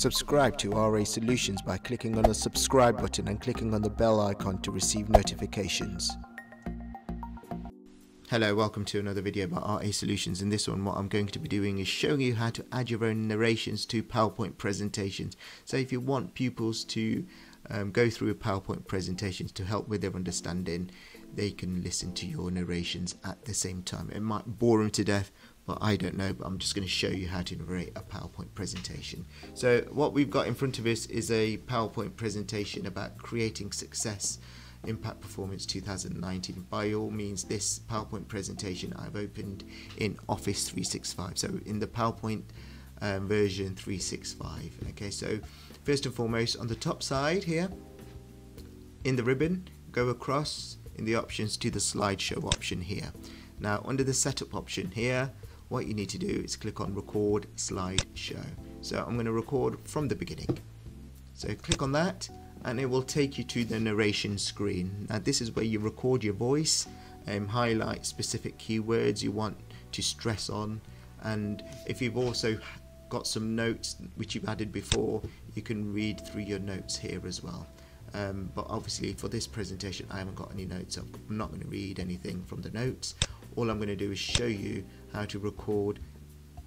Subscribe to RA Solutions by clicking on the subscribe button and clicking on the bell icon to receive notifications. Hello, welcome to another video by RA Solutions. In this one, what I'm going to be doing is showing you how to add your own narrations to PowerPoint presentations. So if you want pupils to go through PowerPoint presentations to help with their understanding, they can listen to your narrations at the same time. It might bore them to death, but I don't know, but I'm just going to show you how to narrate a PowerPoint presentation. So what we've got in front of us is a PowerPoint presentation about creating success. Impact Performance 2019. By all means, this PowerPoint presentation I've opened in Office 365, so in the PowerPoint version 365. Okay, so first and foremost, on the top side here, in the ribbon, go across in the options to the slideshow option here. Now, under the setup option here, what you need to do is click on Record Slideshow. So I'm going to record from the beginning. So click on that, and it will take you to the narration screen. Now, this is where you record your voice, highlight specific keywords you want to stress on, and if you've also got some notes which you've added before, you can read through your notes here as well. But obviously for this presentation I haven't got any notes, so I'm not going to read anything from the notes. All I'm going to do is show you how to record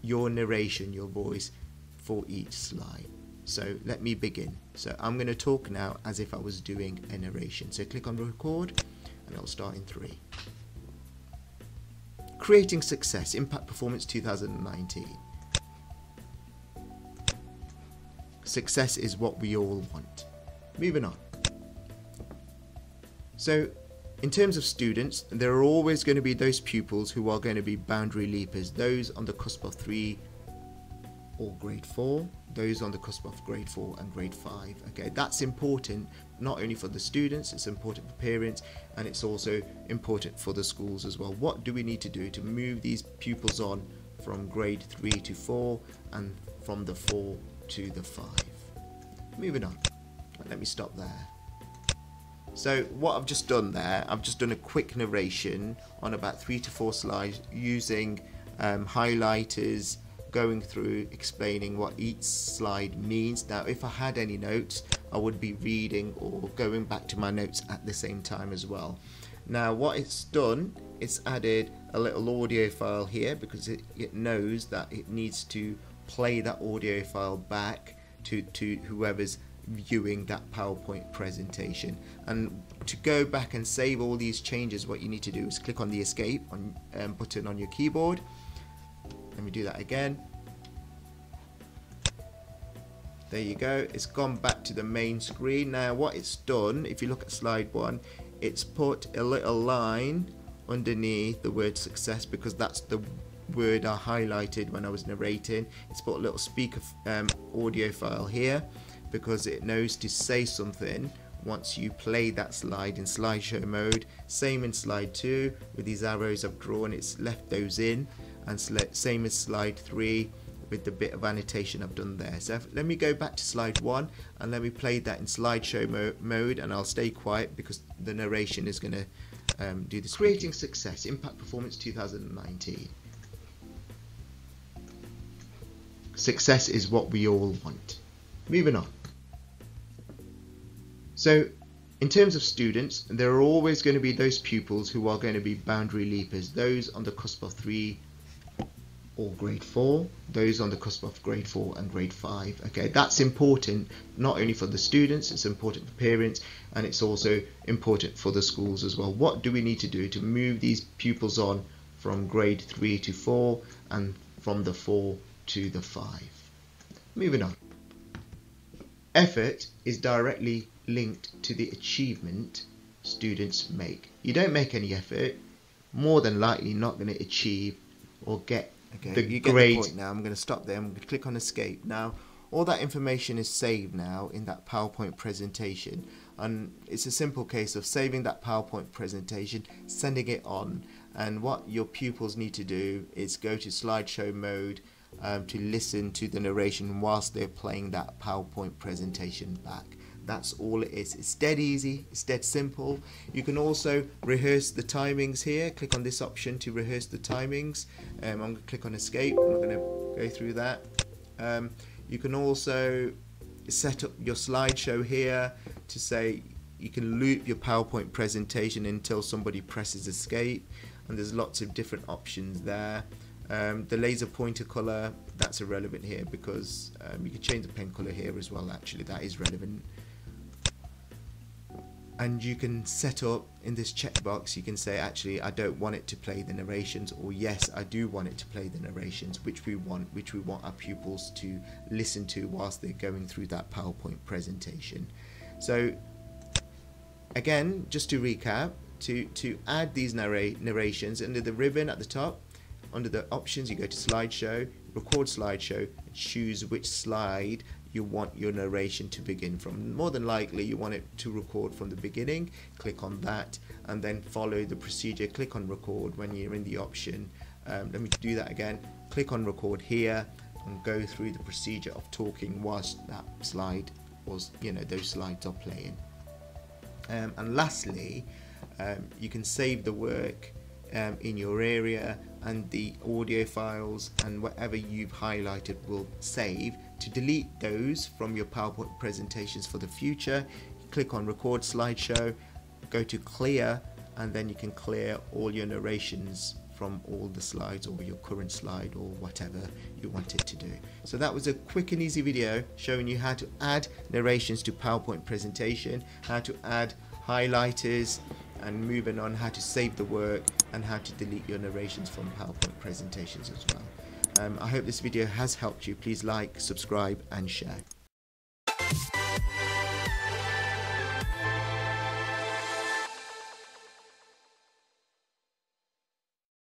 your narration, your voice, for each slide. So let me begin. So I'm going to talk now as if I was doing a narration. So click on record and I'll start in 3. Creating Success, Impact Performance 2019. Success is what we all want. Moving on. So in terms of students, there are always going to be those pupils who are going to be boundary leapers, those on the cusp of 3 or grade 4, those on the cusp of grade 4 and grade 5. Okay, that's important not only for the students, it's important for parents, and it's also important for the schools as well. What do we need to do to move these pupils on from grade 3 to 4 and from the 4 to the 5? Moving on. Let me stop there. So what I've just done there, I've just done a quick narration on about 3 to 4 slides using highlighters, going through explaining what each slide means. Now, if I had any notes, I would be reading or going back to my notes at the same time as well. Now, what it's done, it's added a little audio file here because it knows that it needs to play that audio file back to whoever's viewing that PowerPoint presentation. And to go back and save all these changes, what you need to do is click on the escape button on your keyboard. Let me do that again. There you go, it's gone back to the main screen. Now what it's done, if you look at slide 1, it's put a little line underneath the word success because that's the word I highlighted when I was narrating. It's put a little speaker audio file here because it knows to say something once you play that slide in slideshow mode. Same in slide 2 with these arrows I've drawn, it's left those in, and same as slide 3 with the bit of annotation I've done there. So let me go back to slide 1 and let me play that in slideshow mode, and I'll stay quiet because the narration is going to do this. Creating Success, Impact Performance 2019. Success is what we all want. Moving on. So in terms of students, there are always going to be those pupils who are going to be boundary leapers, those on the cusp of 3 or grade 4, those on the cusp of grade 4 and grade 5. Okay, that's important not only for the students, it's important for parents, and it's also important for the schools as well. What do we need to do to move these pupils on from grade 3 to 4 and from the 4 to the 5? Moving on. Effort is directly linked to the achievement students make. You don't make any effort, more than likely you're not going to achieve or get the grade. Get the point now. I'm going to stop there. I'm going to click on escape. Now, all that information is saved now in that PowerPoint presentation, and it's a simple case of saving that PowerPoint presentation, sending it on, and what your pupils need to do is go to slideshow mode to listen to the narration whilst they're playing that PowerPoint presentation back. That's all it is. It's dead easy, it's dead simple. You can also rehearse the timings here. Click on this option to rehearse the timings. I'm going to click on escape. I'm not going to go through that. You can also set up your slideshow here to say you can loop your PowerPoint presentation until somebody presses escape, and there's lots of different options there. The laser pointer color, that's irrelevant here because you can change the pen color here as well. Actually, that is relevant. And you can set up in this checkbox, you can say, actually, I don't want it to play the narrations, or yes, I do want it to play the narrations, which we want our pupils to listen to whilst they're going through that PowerPoint presentation. So again, just to recap, to add these narrations, under the ribbon at the top, under the options, you go to slideshow, record slideshow, and choose which slide you want your narration to begin from. More than likely, you want it to record from the beginning. Click on that and then follow the procedure. Click on record when you're in the option. Let me do that again. Click on record here and go through the procedure of talking whilst that slide was, you know, those slides are playing. And lastly, you can save the work in your area, and the audio files and whatever you've highlighted will save. To delete those from your PowerPoint presentations for the future, you click on record slideshow, go to clear, and then you can clear all your narrations from all the slides or your current slide or whatever you want it to do. So that was a quick and easy video showing you how to add narrations to PowerPoint presentation, how to add highlighters, and moving on, how to save the work and how to delete your narrations from PowerPoint presentations as well. I hope this video has helped you. Please like, subscribe and share.